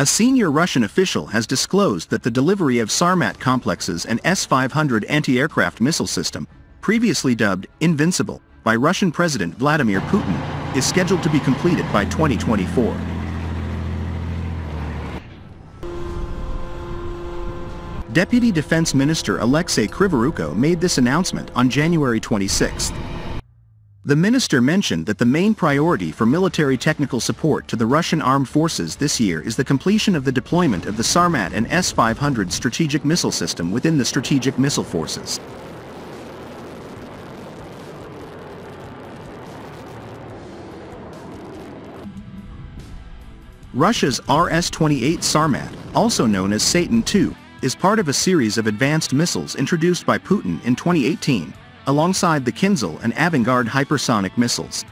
A senior Russian official has disclosed that the delivery of Sarmat complexes and S-500 anti-aircraft missile system, previously dubbed Invincible by Russian President Vladimir Putin, is scheduled to be completed by 2024. Deputy Defense Minister Alexei Krivoruchko made this announcement on January 26. The minister mentioned that the main priority for military technical support to the Russian armed forces this year is the completion of the deployment of the Sarmat and S-500 strategic missile system within the strategic missile forces. Russia's RS-28 Sarmat, also known as Satan 2, is part of a series of advanced missiles introduced by Putin in 2018. Alongside the Kinzel and Avangard hypersonic missiles.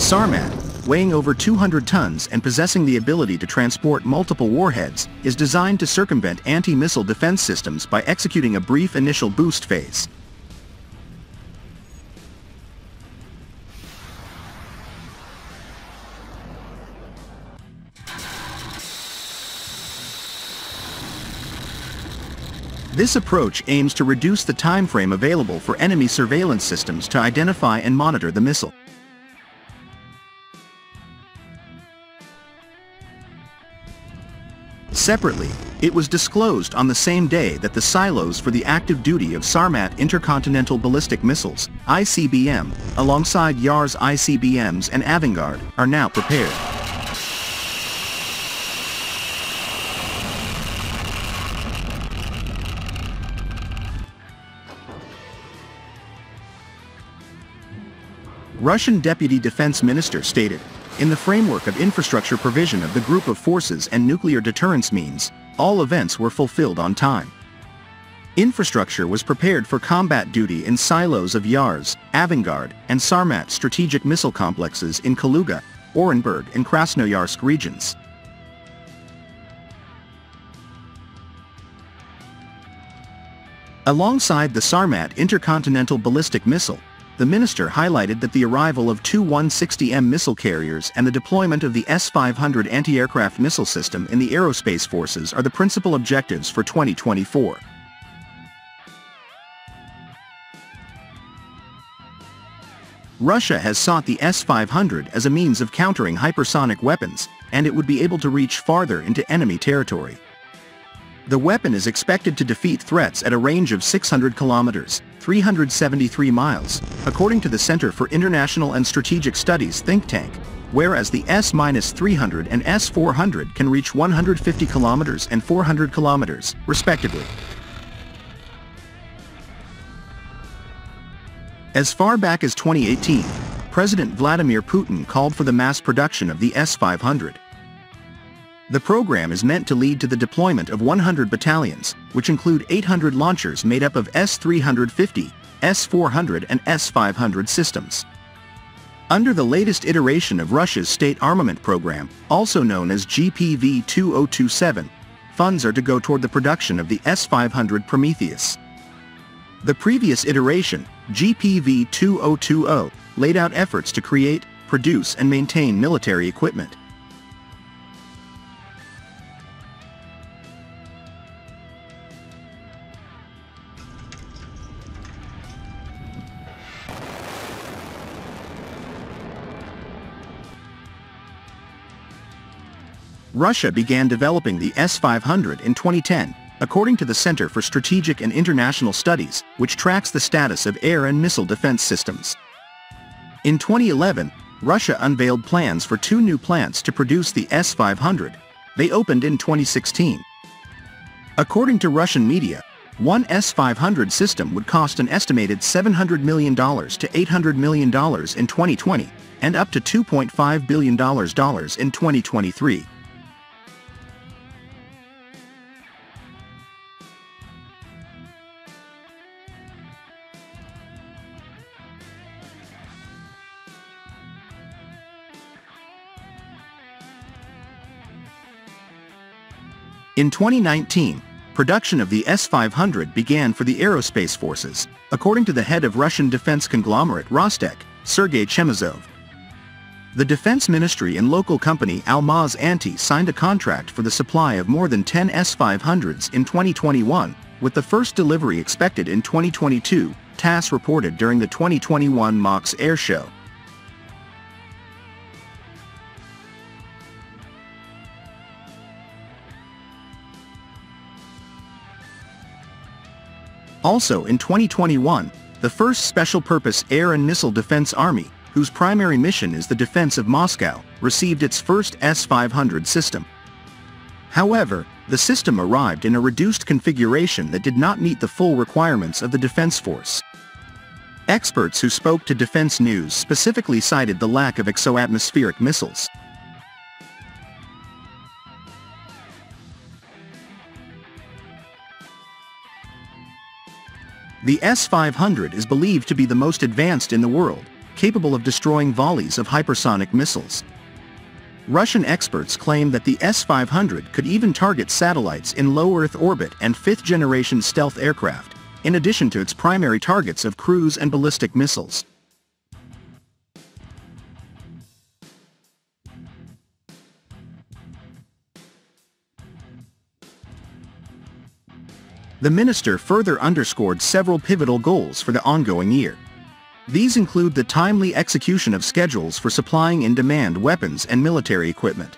Sarmat, weighing over 200 tons and possessing the ability to transport multiple warheads, is designed to circumvent anti-missile defense systems by executing a brief initial boost phase. This approach aims to reduce the time frame available for enemy surveillance systems to identify and monitor the missile. Separately, it was disclosed on the same day that the silos for the active duty of Sarmat intercontinental ballistic missiles, ICBM, alongside Yars ICBMs and Avangard, are now prepared. Russian Deputy Defense Minister stated, "In the framework of infrastructure provision of the group of forces and nuclear deterrence means, all events were fulfilled on time. Infrastructure was prepared for combat duty in silos of Yars, Avangard, and Sarmat strategic missile complexes in Kaluga, Orenburg and Krasnoyarsk regions." Alongside the Sarmat intercontinental ballistic missile, the minister highlighted that the arrival of two 160M missile carriers and the deployment of the S-500 anti-aircraft missile system in the aerospace forces are the principal objectives for 2024. Russia has sought the S-500 as a means of countering hypersonic weapons, and it would be able to reach farther into enemy territory. The weapon is expected to defeat threats at a range of 600 kilometers, 373 miles, according to the Center for International and Strategic Studies think tank, whereas the S-300 and S-400 can reach 150 kilometers and 400 kilometers, respectively. As far back as 2018, President Vladimir Putin called for the mass production of the S-500. The program is meant to lead to the deployment of 100 battalions, which include 800 launchers made up of S-350, S-400 and S-500 systems. Under the latest iteration of Russia's state armament program, also known as GPV-2027, funds are to go toward the production of the S-500 Prometheus. The previous iteration, GPV-2020, laid out efforts to create, produce and maintain military equipment. Russia began developing the S-500 in 2010, according to the Center for Strategic and International Studies, which tracks the status of air and missile defense systems. In 2011, Russia unveiled plans for two new plants to produce the S-500. They opened in 2016. According to Russian media, one S-500 system would cost an estimated $700 million to $800 million in 2020, and up to $2.5 billion in 2023. In 2019, production of the S-500 began for the aerospace forces, according to the head of Russian defense conglomerate Rostec, Sergey Chemezov. The defense ministry and local company Almaz-Antey signed a contract for the supply of more than 10 S-500s in 2021, with the first delivery expected in 2022, TASS reported during the 2021 MAKS air show. Also in 2021, the first special-purpose air and missile defense army, whose primary mission is the defense of Moscow, received its first S-500 system. However, the system arrived in a reduced configuration that did not meet the full requirements of the defense force. Experts who spoke to Defense News specifically cited the lack of exoatmospheric missiles. The S-500 is believed to be the most advanced in the world, capable of destroying volleys of hypersonic missiles. Russian experts claim that the S-500 could even target satellites in low Earth orbit and fifth-generation stealth aircraft, in addition to its primary targets of cruise and ballistic missiles. The minister further underscored several pivotal goals for the ongoing year. These include the timely execution of schedules for supplying and demand weapons and military equipment.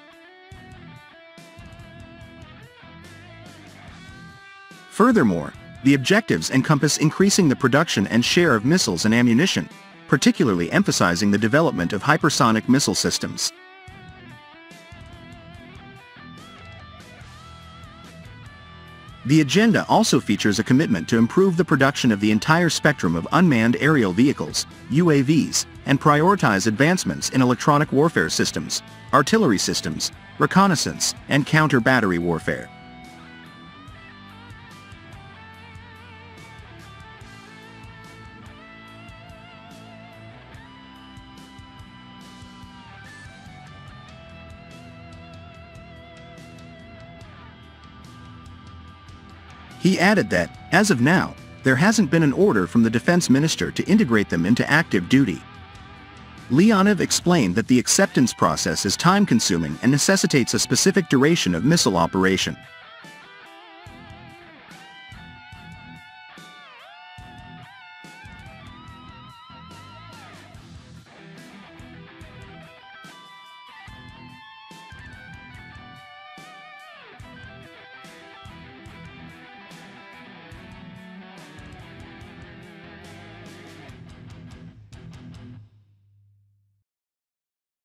Furthermore, the objectives encompass increasing the production and share of missiles and ammunition, particularly emphasizing the development of hypersonic missile systems. The agenda also features a commitment to improve the production of the entire spectrum of unmanned aerial vehicles, UAVs, and prioritize advancements in electronic warfare systems, artillery systems, reconnaissance, and counter-battery warfare. He added that, as of now, there hasn't been an order from the defense minister to integrate them into active duty. Leonov explained that the acceptance process is time-consuming and necessitates a specific duration of missile operation.